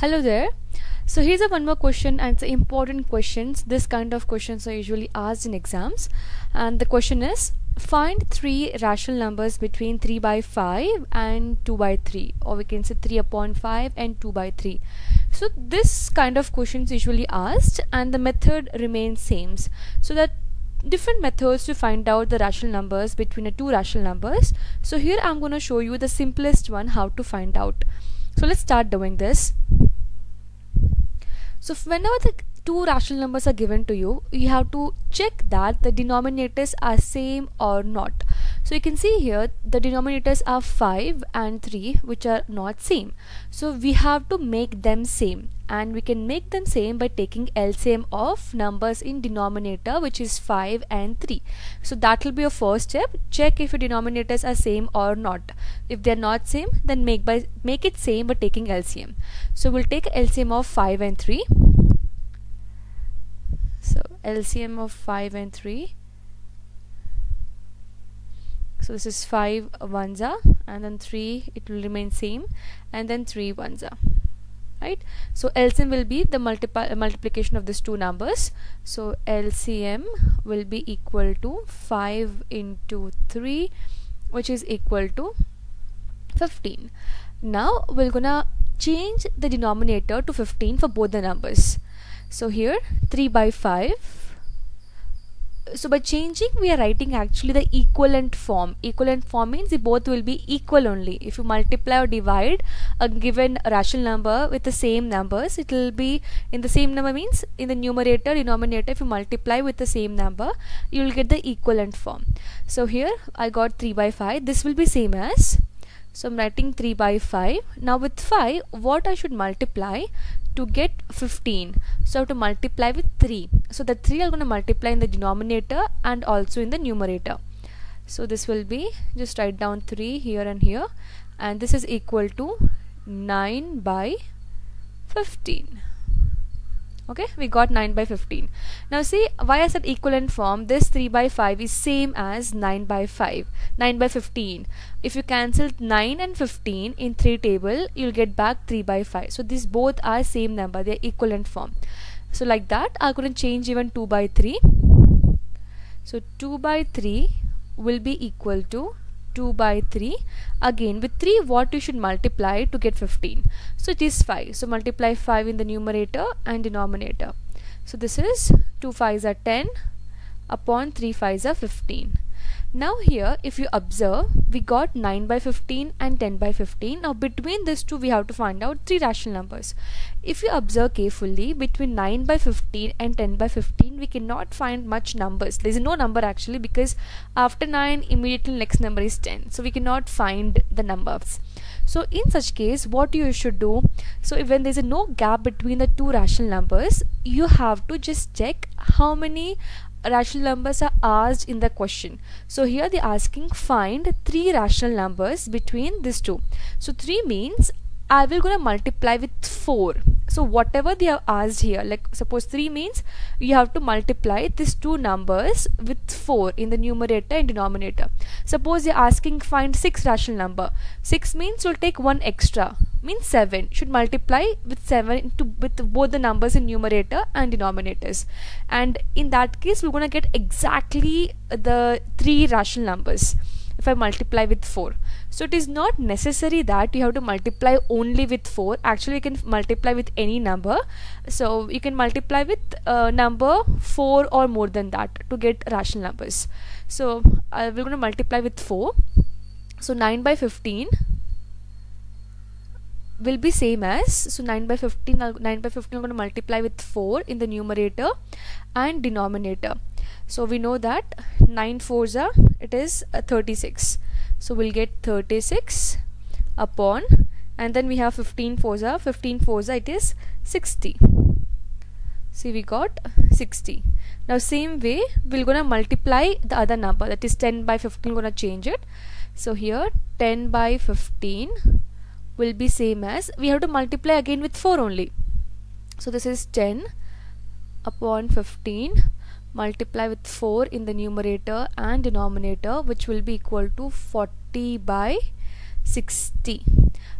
Hello there. So here's a one more question, and it's an important question. This kind of questions are usually asked in exams. And the question is, find three rational numbers between 3/5 and 2/3, or we can say 3/5 and 2/3. So this kind of questions usually asked, and the method remains same. So that different methods to find out the rational numbers between the two rational numbers. So here I'm going to show you the simplest one, how to find out. So let's start doing this. So whenever the two rational numbers are given to you, you have to check that the denominators are same or not. So you can see here the denominators are 5 and 3, which are not same. So we have to make them same, and we can make them same by taking LCM of numbers in denominator, which is 5 and 3. So that will be your first step. Check if your denominators are same or not. If they are not same, then make it same by taking LCM. So we'll take LCM of 5 and 3. So LCM of 5 and 3. So this is 5 ones are, and then 3, it will remain same, and then 3 ones are. Right, so LCM will be the multiplication of these two numbers. So LCM will be equal to 5 into 3, which is equal to 15. Now we're gonna change the denominator to 15 for both the numbers. So here 3/5. So by changing, we are writing actually the equivalent form. Equivalent form means they both will be equal only. If you multiply or divide a given rational number with the same numbers, it will be in the same number, means in the numerator, denominator, if you multiply with the same number, you will get the equivalent form. So here I got 3/5. This will be same as, so I'm writing 3/5. Now with 5, what I should multiply to get 15? So I have to multiply with 3. So the 3 I'm going to multiply in the denominator and also in the numerator. So this will be, just write down 3 here and here, and this is equal to 9/15. Okay, we got 9/15. Now see why I said equivalent form. This 3/5 is same as 9/15. If you cancel 9 and 15 in 3 table, you'll get back 3/5. So these both are same number, they are equivalent form. So like that, I'm going to change even 2/3. So 2/3 will be equal to 2/3. Again with 3, what you should multiply to get 15? So it is 5. So multiply 5 in the numerator and denominator. So this is 2 5s are 10 upon 3 5s are 15. Now here if you observe, we got 9/15 and 10/15. Now between these two we have to find out three rational numbers. If you observe carefully, between 9/15 and 10/15 we cannot find much numbers. There is no number actually, because after 9 immediately next number is 10. So we cannot find the numbers. So in such case, what you should do, so when there is no gap between the two rational numbers, you have to just check how many rational numbers are asked in the question. So here they are asking find three rational numbers between these two. So 3 means I will gonna multiply with 4. So whatever they have asked here, like suppose 3 means you have to multiply these two numbers with 4 in the numerator and denominator. Suppose they are asking find 6 rational number. 6 means you'll take one extra, means 7, should multiply with 7 with both the numbers in numerator and denominators, and in that case we're gonna get exactly the three rational numbers if I multiply with 4. So it is not necessary that you have to multiply only with 4. Actually you can multiply with any number. So you can multiply with number 4 or more than that to get rational numbers. So we're going to multiply with 4. So 9/15 will be same as, so 9 by 15 I'm going to multiply with 4 in the numerator and denominator. So we know that 9 4s are, it is 36. So we'll get 36 upon, and then we have 15 4s are, it is 60. See, we got 60. Now same way we're gonna multiply the other number, that is 10/15. Gonna change it. So here 10/15 will be same as, we have to multiply again with 4 only. So this is 10 upon 15, multiply with 4 in the numerator and denominator, which will be equal to 40/60.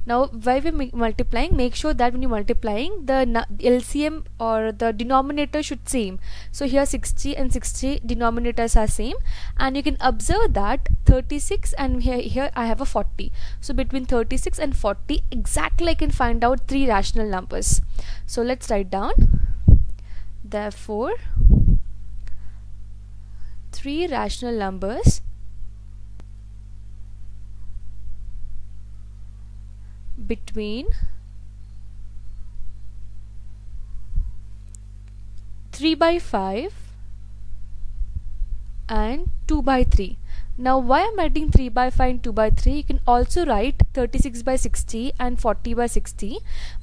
Now why we multiplying, make sure that when you multiplying the LCM or the denominator should same. So here 60 and 60 denominators are same, and you can observe that 36 and here I have a 40. So between 36 and 40 exactly I can find out three rational numbers. So let's write down. Therefore, three rational numbers between 3/5 and 2/3. Now why I'm writing 3/5 and 2/3? You can also write 36/60 and 40/60,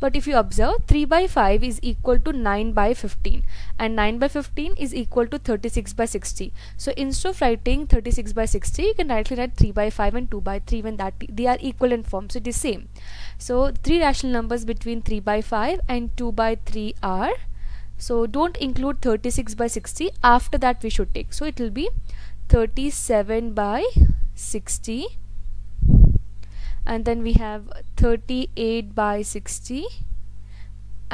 but if you observe 3/5 is equal to 9/15 and 9/15 is equal to 36/60. So instead of writing 36/60, you can directly write 3/5 and 2/3 when that they are equal in form, so it is same. So three rational numbers between 3/5 and 2/3 are, so don't include 36/60, after that we should take, so it will be 37/60, and then we have 38/60,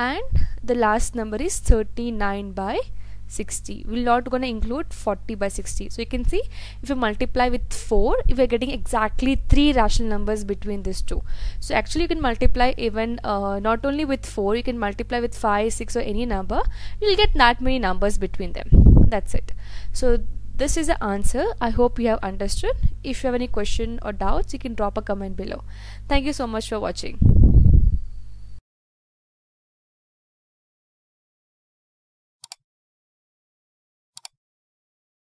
and the last number is 39/60. We're not going to include 40/60. So you can see if you multiply with 4, we are getting exactly three rational numbers between these two. So actually you can multiply even not only with 4, you can multiply with 5, 6 or any number. You'll get that many numbers between them. That's it. So this is the answer. I hope you have understood. If you have any question or doubts, you can drop a comment below. Thank you so much for watching.